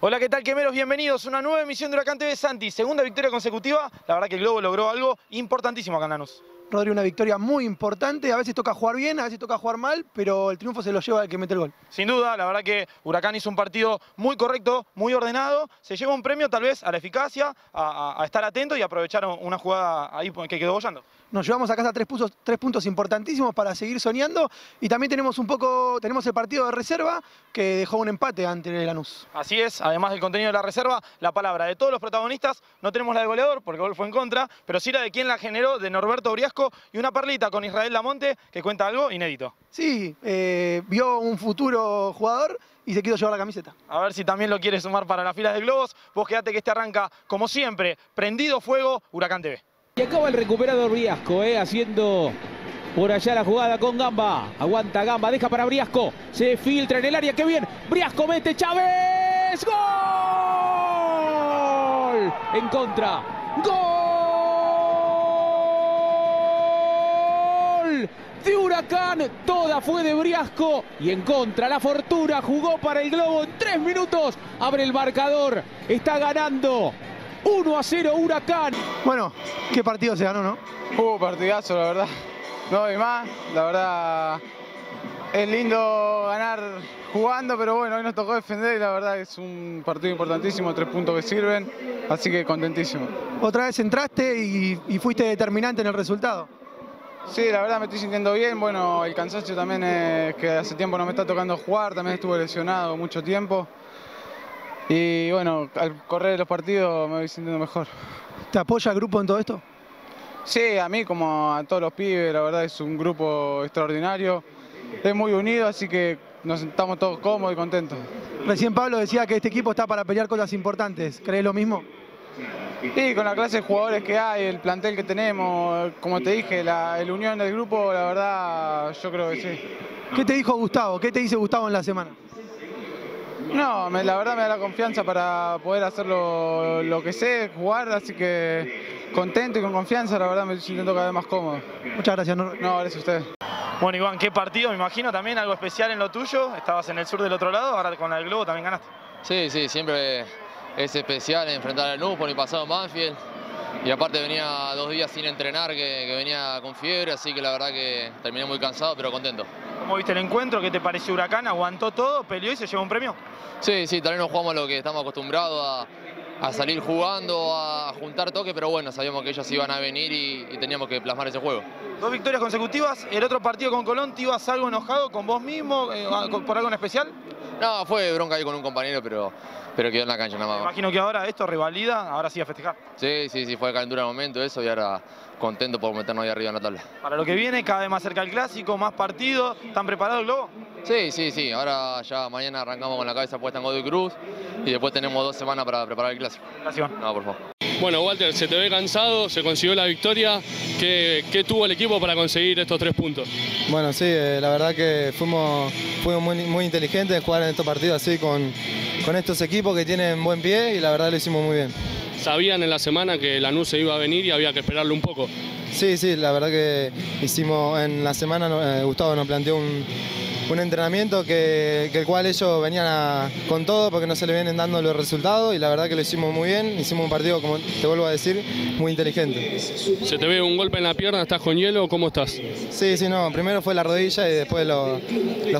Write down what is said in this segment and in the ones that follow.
Hola, ¿qué tal, Quemeros? Bienvenidos a una nueva emisión de Huracán TV, Santi. Segunda victoria consecutiva. La verdad que el Globo logró algo importantísimo acá en Lanús. Rodri, una victoria muy importante. A veces toca jugar bien, a veces toca jugar mal, pero el triunfo se lo lleva el que mete el gol. Sin duda, la verdad que Huracán hizo un partido muy correcto, muy ordenado. Se lleva un premio tal vez a la eficacia, a estar atento y aprovechar una jugada ahí que quedó boyando. Nos llevamos a casa tres puntos importantísimos para seguir soñando. Y también tenemos el partido de reserva que dejó un empate ante el Lanús. Así es, además del contenido de la reserva, la palabra de todos los protagonistas. No tenemos la de goleador porque el gol fue en contra, pero sí la de quien la generó, de Norberto Briasco, y una perlita con Israel Damonte que cuenta algo inédito. Sí, vio un futuro jugador y se quiso llevar la camiseta. A ver si también lo quiere sumar para las filas de Globos. Vos quedate que este arranca, como siempre, prendido fuego, Huracán TV. Y acaba el recuperador Briasco, haciendo por allá la jugada con Gamba. Aguanta Gamba, deja para Briasco. Se filtra en el área, ¡qué bien! Briasco mete, Chávez. ¡Gol! En contra. ¡Gol! De Huracán, toda fue de Briasco. Y en contra, la fortuna jugó para el Globo. En 3 minutos abre el marcador. Está ganando 1-0 Huracán. Bueno, qué partido se ganó, ¿no? Partidazo, la verdad. No doy más, la verdad. Es lindo ganar jugando, pero bueno, hoy nos tocó defender y la verdad es un partido importantísimo, 3 puntos que sirven, así que contentísimo. Otra vez entraste y fuiste determinante en el resultado. Sí, la verdad me estoy sintiendo bien. Bueno, el cansancio también es que hace tiempo no me está tocando jugar, también estuve lesionado mucho tiempo. Y bueno, al correr los partidos me voy sintiendo mejor. ¿Te apoya el grupo en todo esto? Sí, a mí como a todos los pibes, la verdad es un grupo extraordinario. Es muy unido, así que nos sentamos todos cómodos y contentos. Recién Pablo decía que este equipo está para pelear cosas importantes. ¿Crees lo mismo? Sí, con la clase de jugadores que hay, el plantel que tenemos, como te dije, la unión del grupo, la verdad, yo creo que sí. ¿Qué te dijo Gustavo? ¿Qué te dice Gustavo en la semana? No, la verdad me da la confianza para poder hacer lo que sé, jugar, así que contento y con confianza, la verdad me siento cada vez más cómodo. Muchas gracias, Norberto. No, gracias a ustedes. Bueno, Iván, qué partido, me imagino también algo especial en lo tuyo. Estabas en el sur del otro lado, ahora con el Globo también ganaste. Sí, siempre es especial enfrentar al Lanús por mi pasado Manfield. Y aparte venía 2 días sin entrenar, que venía con fiebre, así que la verdad que terminé muy cansado, pero contento. ¿Cómo viste el encuentro? ¿Qué te pareció Huracán? ¿Aguantó todo, peleó y se llevó un premio? Sí, tal vez no jugamos lo que estamos acostumbrados a salir jugando, a juntar toques, pero bueno, sabíamos que ellos iban a venir y teníamos que plasmar ese juego. 2 victorias consecutivas, el otro partido con Colón, ¿te ibas algo enojado con vos mismo, por algo en especial? No, fue bronca ahí con un compañero, pero quedó en la cancha nada más. Me imagino que ahora esto revalida, ahora sí a festejar. Sí, fue calentura de momento eso y ahora contento por meternos ahí arriba en la tabla. Para lo que viene, cada vez más cerca el Clásico, más partidos, ¿están preparados el Globo? Sí, ahora ya mañana arrancamos con la cabeza puesta en Godoy Cruz y después tenemos 2 semanas para preparar el Clásico. Gracias. No, por favor. Bueno, Walter, se te ve cansado, se consiguió la victoria. ¿Qué tuvo el equipo para conseguir estos 3 puntos? Bueno, sí, la verdad que fuimos muy inteligentes de jugar en estos partidos así con estos equipos que tienen buen pie y la verdad lo hicimos muy bien. ¿Sabían en la semana que Lanús se iba a venir y había que esperarlo un poco? Sí, la verdad que hicimos en la semana, Gustavo nos planteó un entrenamiento que el cual ellos venían con todo porque no se le vienen dando los resultados y la verdad que lo hicimos muy bien, hicimos un partido, como te vuelvo a decir, muy inteligente. ¿Se te ve un golpe en la pierna? ¿Estás con hielo? ¿Cómo estás? Sí, no, primero fue la rodilla y después los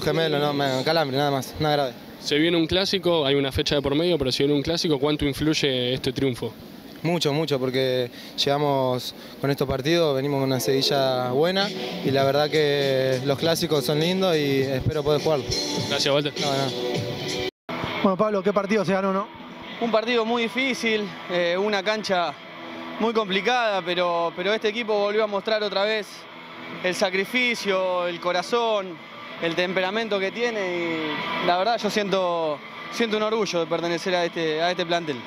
gemelos, no, calambre, nada más, nada grave. Se viene un clásico, hay una fecha de por medio, pero se viene un clásico, ¿cuánto influye este triunfo? Mucho, porque llegamos con estos partidos, venimos con una seguilla buena y la verdad que los clásicos son lindos y espero poder jugarlo. Gracias, Walter. No. Bueno, Pablo, ¿qué partido se ganó, no? Un partido muy difícil, una cancha muy complicada, pero este equipo volvió a mostrar otra vez el sacrificio, el corazón, el temperamento que tiene y la verdad yo siento un orgullo de pertenecer a este plantel.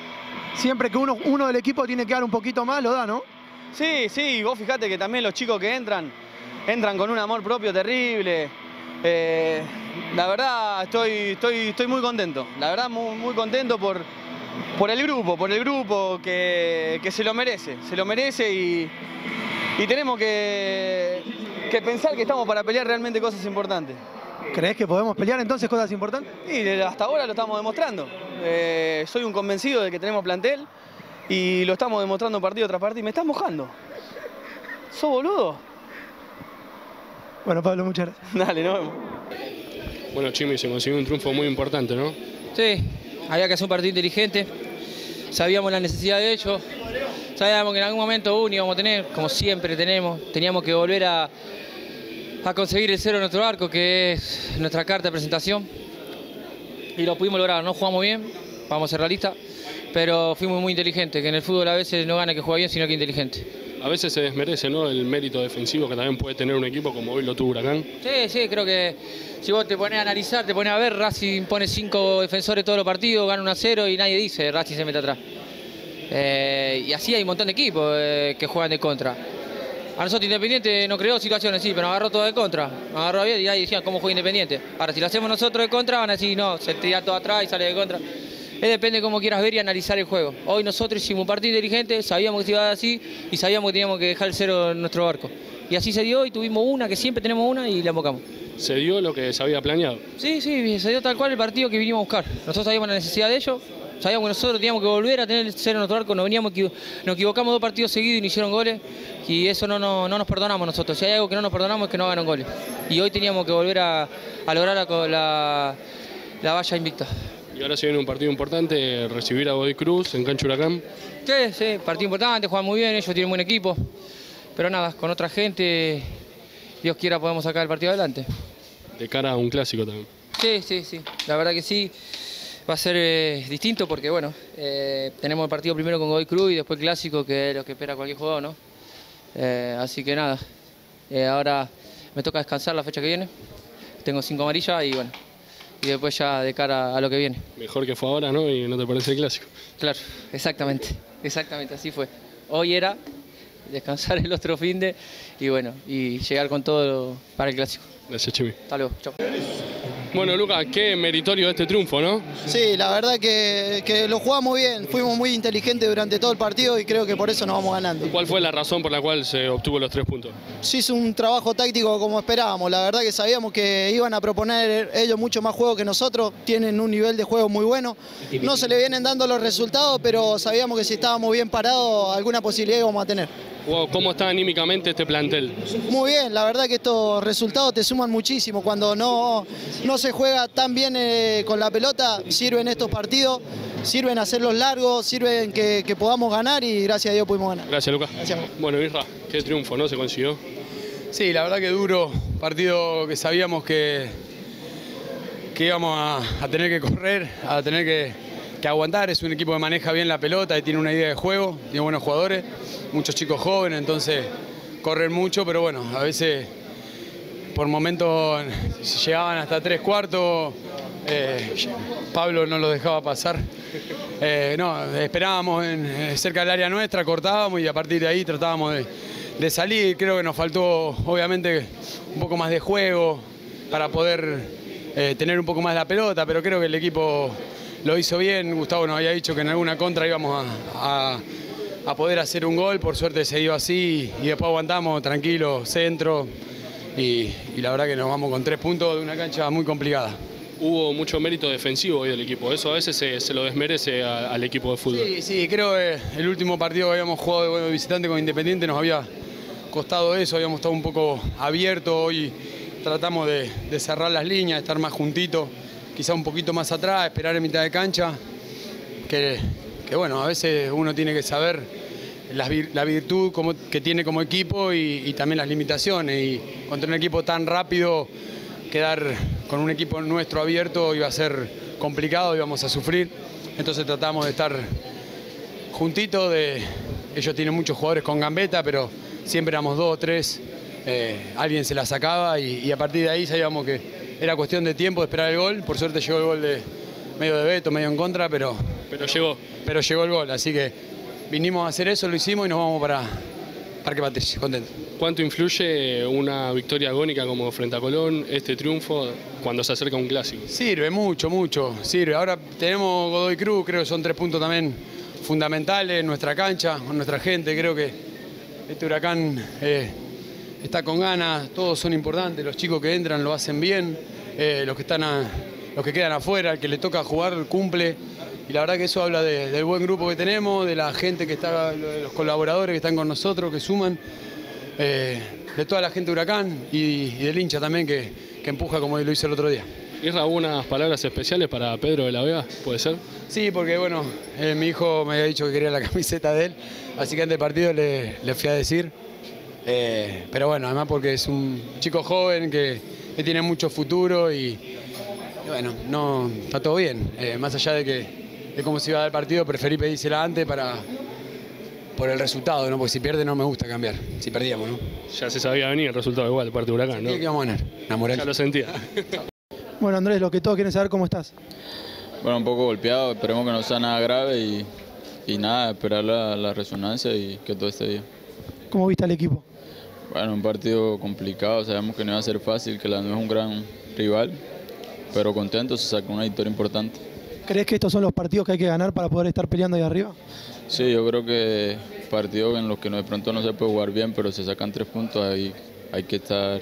Siempre que uno del equipo tiene que dar un poquito más, lo da, ¿no? Sí, vos fijate que también los chicos que entran con un amor propio terrible. La verdad, estoy muy contento. La verdad, muy contento por el grupo, que se lo merece y tenemos que pensar que estamos para pelear realmente cosas importantes. ¿Crees que podemos pelear entonces cosas importantes? Sí, hasta ahora lo estamos demostrando. Soy un convencido de que tenemos plantel y lo estamos demostrando partido tras partido. Me estás mojando. ¿Sos boludo? Bueno, Pablo, muchas gracias. Dale, nos vemos. Bueno, Chimi, se consiguió un triunfo muy importante, ¿no? Sí, había que hacer un partido inteligente. Sabíamos la necesidad de ellos. Sabíamos que en algún momento íbamos a tener, como siempre tenemos, teníamos que volver a conseguir el cero en nuestro arco, que es nuestra carta de presentación. Y lo pudimos lograr, no jugamos bien, vamos a ser realistas, pero fuimos muy inteligentes, que en el fútbol a veces no gana que juega bien, sino que inteligente. A veces se desmerece, ¿no?, el mérito defensivo que también puede tener un equipo como hoy lo tuvo Huracán. Sí, sí, creo que si vos te ponés a analizar, te ponés a ver, Racing pone 5 defensores todos los partidos, gana 1-0 y nadie dice, Racing se mete atrás. Y así hay un montón de equipos que juegan de contra. A nosotros Independiente no creó situaciones, sí, pero nos agarró todo de contra. Nos agarró bien y ahí decían cómo juega Independiente. Ahora, si lo hacemos nosotros de contra, van a decir, no, se tira todo atrás y sale de contra. Depende de cómo quieras ver y analizar el juego. Hoy nosotros hicimos un partido inteligente, sabíamos que se iba a dar así y sabíamos que teníamos que dejar el cero en nuestro barco. Y así se dio y tuvimos una, que siempre tenemos una, y la embocamos. ¿Se dio lo que se había planeado? Sí, sí, se dio tal cual el partido que vinimos a buscar. Nosotros sabíamos la necesidad de ellos. Sabíamos que nosotros teníamos que volver a tener el cero en nuestro arco, nos equivocamos 2 partidos seguidos y no hicieron goles, y eso no nos perdonamos nosotros. Si hay algo que no nos perdonamos es que no hagan goles. Y hoy teníamos que volver a lograr la valla invicta. Y ahora se viene un partido importante, recibir a Godoy Cruz en cancha Huracán. Sí, sí, partido importante, juegan muy bien, ellos tienen buen equipo, pero nada, con otra gente, Dios quiera, podemos sacar el partido adelante. De cara a un clásico también. Sí, sí, sí, la verdad que sí. Va a ser distinto porque, bueno, tenemos el partido primero con Godoy Cruz y después clásico, que es lo que espera cualquier jugador, ¿no? Así que nada, ahora me toca descansar la fecha que viene. Tengo 5 amarillas y, bueno, y después ya de cara a lo que viene. Mejor que fue ahora, ¿no? Y no te parece el clásico. Claro, exactamente, exactamente, así fue. Hoy era descansar el otro fin de y, bueno, y llegar con todo para el clásico. Gracias, Chimi. Hasta luego, chao. Bueno, Lucas, qué meritorio este triunfo, ¿no? Sí, la verdad que lo jugamos bien, fuimos muy inteligentes durante todo el partido y creo que por eso nos vamos ganando. ¿Cuál fue la razón por la cual se obtuvo los 3 puntos? Sí, es un trabajo táctico como esperábamos, la verdad que sabíamos que iban a proponer ellos mucho más juego que nosotros, tienen un nivel de juego muy bueno, no se le vienen dando los resultados, pero sabíamos que si estábamos bien parados, alguna posibilidad íbamos a tener. Wow, ¿cómo está anímicamente este plantel? Muy bien, la verdad que estos resultados te suman muchísimo. Cuando no se juega tan bien con la pelota, sirven estos partidos, sirven hacerlos largos, sirven que podamos ganar y gracias a Dios pudimos ganar. Gracias, Lucas. Gracias. Bueno, Isra, qué triunfo, ¿no? Se consiguió. Sí, la verdad que duro, partido que sabíamos que íbamos a tener que correr, a tener que aguantar. Es un equipo que maneja bien la pelota y tiene una idea de juego, tiene buenos jugadores, muchos chicos jóvenes, entonces corren mucho, pero bueno, a veces por momentos llegaban hasta 3 cuartos, Pablo no los dejaba pasar, no, esperábamos cerca del área nuestra, cortábamos y a partir de ahí tratábamos de salir. Creo que nos faltó obviamente un poco más de juego para poder tener un poco más la pelota, pero creo que el equipo lo hizo bien. Gustavo nos había dicho que en alguna contra íbamos a poder hacer un gol, por suerte se dio así y después aguantamos tranquilo, centro y la verdad que nos vamos con 3 puntos de una cancha muy complicada. Hubo mucho mérito defensivo hoy del equipo, eso a veces se lo desmerece al equipo de fútbol. Sí, sí, creo que el último partido que habíamos jugado de visitante con Independiente nos había costado eso, habíamos estado un poco abiertos, hoy tratamos de cerrar las líneas, de estar más juntitos, quizá un poquito más atrás, esperar en mitad de cancha, que bueno, a veces uno tiene que saber la virtud que tiene como equipo y también las limitaciones, y contra un equipo tan rápido, quedar con un equipo nuestro abierto iba a ser complicado, íbamos a sufrir, entonces tratamos de estar juntitos, ellos tienen muchos jugadores con gambeta, pero siempre éramos 2 o 3, alguien se la sacaba y a partir de ahí sabíamos que era cuestión de tiempo de esperar el gol, por suerte llegó el gol de medio de Beto, medio en contra, pero llegó. Pero llegó el gol, así que vinimos a hacer eso, lo hicimos y nos vamos para Parque Patricio, contento. ¿Cuánto influye una victoria agónica como frente a Colón, este triunfo, cuando se acerca un clásico? Sirve, mucho, mucho, sirve. Ahora tenemos Godoy Cruz, creo que son 3 puntos también fundamentales en nuestra cancha, con nuestra gente, creo que este Huracán... está con ganas, todos son importantes, los chicos que entran lo hacen bien, los que quedan afuera, el que le toca jugar cumple, Y la verdad que eso habla del buen grupo que tenemos, de la gente que está, de los colaboradores que están con nosotros, que suman, de toda la gente de Huracán y del hincha también que empuja como lo hizo el otro día. ¿Isra, unas palabras especiales para Pedro de la Vega? ¿Puede ser? Sí, porque bueno, mi hijo me había dicho que quería la camiseta de él, así que antes del partido le fui a decir. Pero bueno, además porque es un chico joven que tiene mucho futuro y bueno, no, está todo bien. Más allá de cómo se iba a dar el partido, preferí pedírsela antes por el resultado, ¿no? Porque si pierde no me gusta cambiar, si perdíamos, ¿no? Ya se sabía venir el resultado igual, parte de Huracán, ¿no? Sí, ¿qué vamos a ganar? Ya lo sentía. Bueno, Andrés, lo que todos quieren saber, ¿cómo estás? Bueno, un poco golpeado, esperemos que no sea nada grave y nada, esperar la resonancia y que todo esté bien. ¿Cómo viste al equipo? Bueno, un partido complicado, sabemos que no iba a ser fácil, que Lanús es un gran rival, pero contento, se sacó una victoria importante. ¿Crees que estos son los partidos que hay que ganar para poder estar peleando ahí arriba? Sí, yo creo que partidos en los que de pronto no se puede jugar bien, pero se sacan 3 puntos, ahí hay que estar...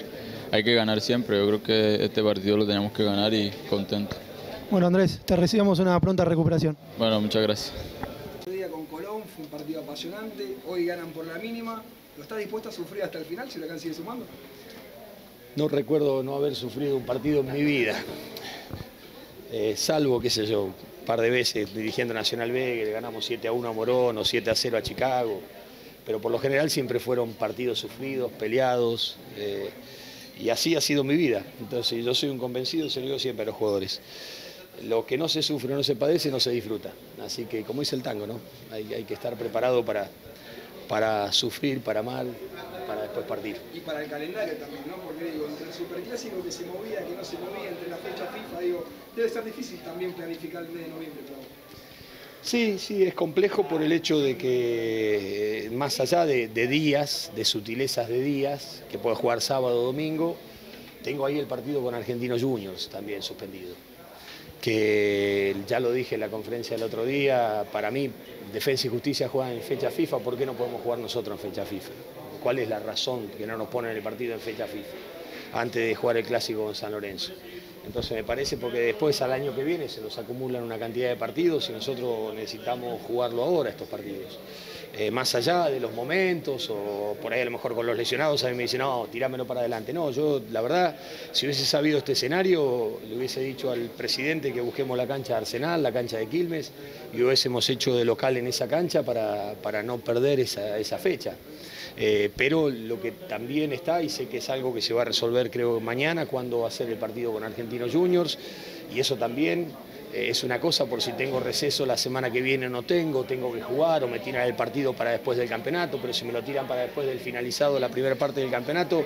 Hay que ganar siempre, yo creo que este partido lo tenemos que ganar y contento. Bueno, Andrés, te recibimos una pronta recuperación. Bueno, muchas gracias. El día con Colón fue un partido apasionante, hoy ganan por la mínima. ¿Lo está dispuesto a sufrir hasta el final si Huracán sigue sumando? No recuerdo no haber sufrido un partido en mi vida, salvo, qué sé yo, un par de veces dirigiendo Nacional B, que le ganamos 7-1 a Morón o 7-0 a Chicago, pero por lo general siempre fueron partidos sufridos, peleados. Y así ha sido mi vida. Entonces yo soy un convencido, se lo digo siempre a los jugadores. Lo que no se sufre, no se padece, no se disfruta. Así que como dice el tango, ¿no? Hay que estar preparado para sufrir, para amar, para después partir. Y para el calendario también, ¿no? Porque digo, entre el superclásico que se movía, que no se movía, entre la fecha FIFA, digo, debe ser difícil también planificar el mes de noviembre, ¿no? Sí, sí, es complejo por el hecho de que más allá de días, de sutilezas de días, que puedes jugar sábado o domingo, tengo ahí el partido con Argentinos Juniors también suspendido. Que ya lo dije en la conferencia del otro día, para mí Defensa y Justicia juegan en fecha FIFA, ¿por qué no podemos jugar nosotros en fecha FIFA? ¿Cuál es la razón que no nos ponen el partido en fecha FIFA antes de jugar el clásico con San Lorenzo? Entonces me parece porque después al año que viene se nos acumulan una cantidad de partidos y nosotros necesitamos jugarlo ahora estos partidos. Más allá de los momentos o por ahí a lo mejor con los lesionados, a mí me dicen, no, tirámelo para adelante. No, yo la verdad, si hubiese sabido este escenario, le hubiese dicho al presidente que busquemos la cancha de Arsenal, la cancha de Quilmes y hubiésemos hecho de local en esa cancha para no perder esa fecha. Pero lo que también está, y sé que es algo que se va a resolver creo mañana, cuando va a ser el partido con Argentinos Juniors, y eso también es una cosa por si tengo receso la semana que viene o no tengo que jugar o me tiran el partido para después del campeonato, pero si me lo tiran para después del finalizado la primera parte del campeonato,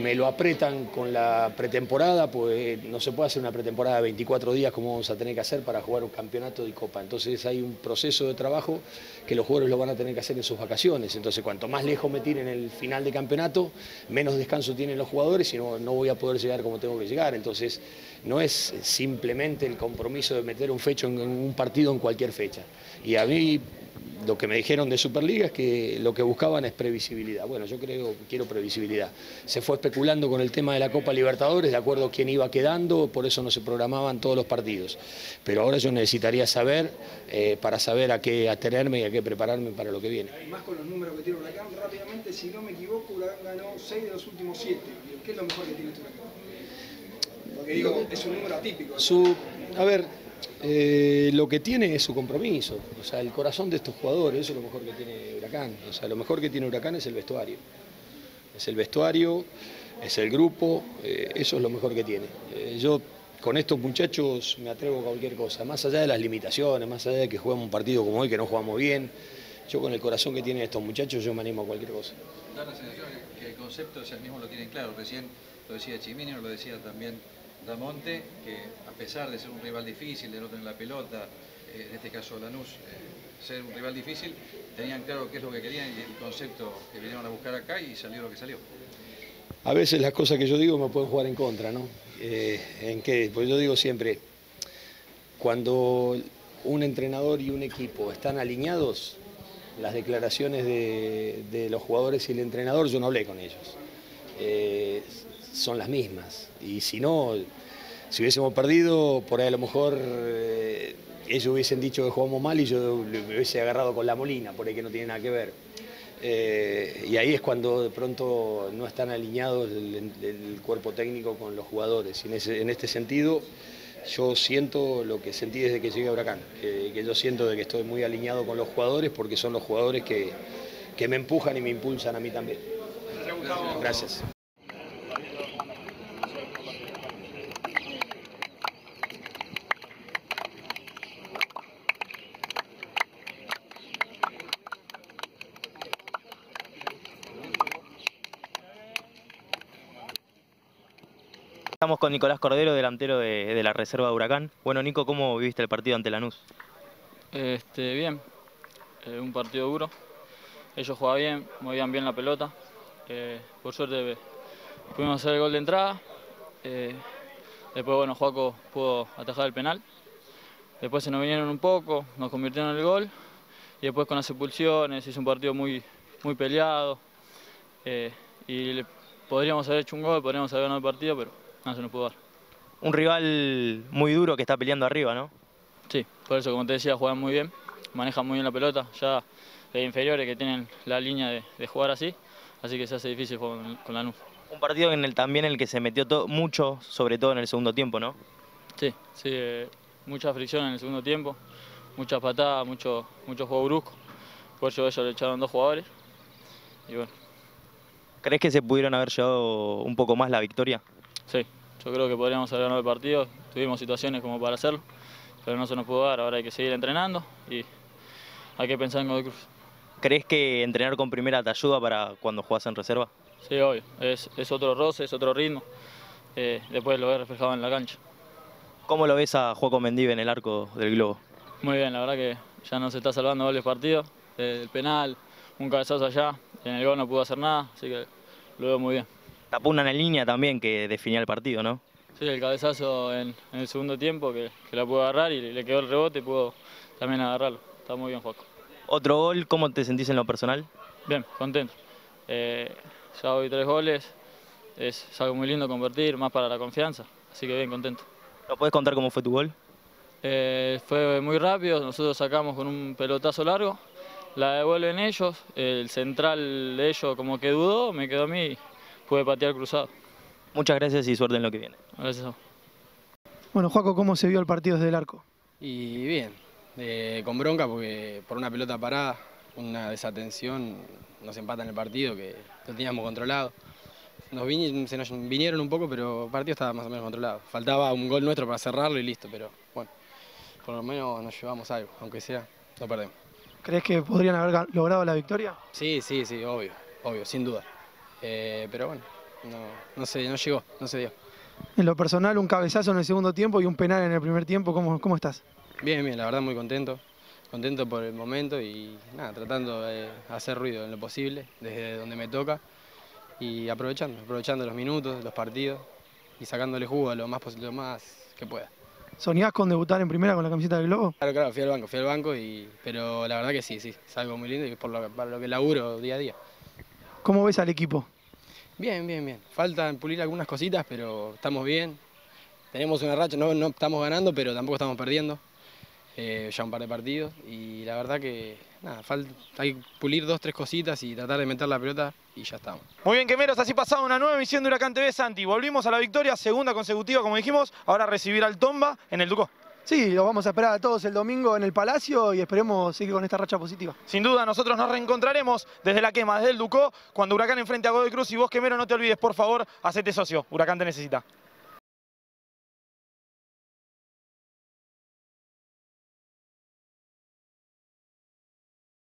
me lo apretan con la pretemporada, pues no se puede hacer una pretemporada de 24 días como vamos a tener que hacer para jugar un campeonato de Copa. Entonces hay un proceso de trabajo que los jugadores lo van a tener que hacer en sus vacaciones. Entonces cuanto más lejos me tiren el final de campeonato, menos descanso tienen los jugadores y no voy a poder llegar como tengo que llegar. Entonces no es simplemente el compromiso de meter un fecho en un partido en cualquier fecha. Y a mí... Lo que me dijeron de Superliga es que lo que buscaban es previsibilidad. Bueno, yo creo que quiero previsibilidad. Se fue especulando con el tema de la Copa Libertadores, de acuerdo a quién iba quedando, por eso no se programaban todos los partidos. Pero ahora yo necesitaría saber, para saber a qué atenerme y a qué prepararme para lo que viene. Y más con los números que tiene Huracán, rápidamente, si no me equivoco, Huracán ganó 6 de los últimos 7. ¿Qué es lo mejor que tiene Huracán? Porque digo, es un número atípico, ¿no? A ver... lo que tiene es su compromiso, o sea, el corazón de estos jugadores, eso es lo mejor que tiene Huracán, o sea, lo mejor que tiene Huracán es el vestuario. Es el vestuario, es el grupo, eso es lo mejor que tiene. Yo con estos muchachos me atrevo a cualquier cosa, más allá de las limitaciones, más allá de que jugamos un partido como hoy, que no jugamos bien, yo con el corazón que tienen estos muchachos yo me animo a cualquier cosa. Da la sensación que el concepto es el mismo, lo tienen claro, recién lo decía Chimino, lo decía también Damonte, que a pesar de ser un rival difícil, de no tener la pelota, en este caso Lanús, ser un rival difícil, tenían claro qué es lo que querían y el concepto que vinieron a buscar acá y salió lo que salió. A veces las cosas que yo digo me pueden jugar en contra, ¿no? ¿En qué? Pues yo digo siempre, cuando un entrenador y un equipo están alineados, las declaraciones de los jugadores y el entrenador, yo no hablé con ellos. Son las mismas, y si no, si hubiésemos perdido, por ahí a lo mejor ellos hubiesen dicho que jugamos mal y yo le hubiese agarrado con la Molina, por ahí que no tiene nada que ver. Y ahí es cuando de pronto no están alineados el cuerpo técnico con los jugadores. Y en este sentido, yo siento lo que sentí desde que llegué a Huracán, que yo siento de que estoy muy alineado con los jugadores porque son los jugadores que me empujan y me impulsan a mí también. Gracias. Estamos con Nicolás Cordero, delantero de la reserva de Huracán. Bueno, Nico, ¿cómo viviste el partido ante Lanús? Bien, un partido duro. Ellos jugaban bien, movían bien la pelota. Por suerte pudimos hacer el gol de entrada. Después, bueno, Joaco pudo atajar el penal. Después se nos vinieron un poco, nos convirtieron en el gol. Y después con las expulsiones hizo un partido muy peleado. Y podríamos haber hecho un gol, podríamos haber ganado el partido, pero no se nos pudo dar. Un rival muy duro que está peleando arriba, ¿no? Sí, por eso, como te decía, juegan muy bien, manejan muy bien la pelota, ya de inferiores que tienen la línea de jugar así, así que se hace difícil jugar con Lanús. Un partido en el, también en el que se metió mucho, sobre todo en el segundo tiempo, ¿no? Sí, sí, mucha fricción en el segundo tiempo, muchas patadas, mucho juego brusco, por eso ellos le echaron dos jugadores y bueno. ¿Crees que se pudieron haber llevado un poco más la victoria? Sí, yo creo que podríamos haber ganado el partido, tuvimos situaciones como para hacerlo, pero no se nos pudo dar, ahora hay que seguir entrenando y hay que pensar en Godoy Cruz. ¿Crees que entrenar con primera te ayuda para cuando jugás en reserva? Sí, obvio, es otro roce, es otro ritmo, después lo ves reflejado en la cancha. ¿Cómo lo ves a Joaquín Mendive en el arco del Globo? Muy bien, la verdad que ya nos está salvando varios partidos, el penal, un cabezazo allá, en el gol no pudo hacer nada, así que lo veo muy bien. Tapó una en línea también que definía el partido, ¿no? Sí, el cabezazo en el segundo tiempo que la pudo agarrar y le quedó el rebote y pudo también agarrarlo. Está muy bien, Joaco. Otro gol, ¿cómo te sentís en lo personal? Bien, contento. Ya hoy 3 goles, es algo muy lindo convertir, más para la confianza, así que bien, contento. ¿Nos podés contar cómo fue tu gol? Fue muy rápido, nosotros sacamos con un pelotazo largo. La devuelven ellos, el central de ellos como que dudó, me quedó a mí y pude patear cruzado. Muchas gracias y suerte en lo que viene. Gracias. Bueno, Joaco, ¿cómo se vio el partido desde el arco? Y bien, con bronca porque por una pelota parada, una desatención, nos empatan el partido que lo teníamos controlado. Se nos vinieron un poco, pero el partido estaba más o menos controlado. Faltaba un gol nuestro para cerrarlo y listo, pero bueno, por lo menos nos llevamos algo, aunque sea, lo perdemos. ¿Crees que podrían haber logrado la victoria? Sí, obvio, sin duda. Pero bueno, no llegó, no se dio. En lo personal, un cabezazo en el segundo tiempo y un penal en el primer tiempo, ¿cómo estás? Bien, la verdad muy contento. Contento por el momento y nada, tratando de hacer ruido en lo posible, desde donde me toca. Y aprovechando los minutos, los partidos y sacándole jugo a lo más que pueda. ¿Soñás con debutar en primera con la camiseta del Globo? Claro, fui al banco, pero la verdad que sí, es algo muy lindo y es para lo que laburo día a día. ¿Cómo ves al equipo? Bien. Faltan pulir algunas cositas, pero estamos bien. Tenemos una racha, no estamos ganando, pero tampoco estamos perdiendo. Ya un par de partidos y la verdad que nada, hay que pulir 2 o 3 cositas y tratar de meter la pelota y ya estamos. Muy bien, Quemeros, así pasado una nueva emisión de Huracán TV, Santi. Volvimos a la victoria, segunda consecutiva, como dijimos, ahora recibir al Tomba en el Ducó. Sí, los vamos a esperar a todos el domingo en el Palacio y esperemos seguir con esta racha positiva. Sin duda, nosotros nos reencontraremos desde la quema, desde el Ducó, cuando Huracán enfrente a Godoy Cruz y vos, Quemeros, no te olvides, por favor, hacete socio. Huracán te necesita.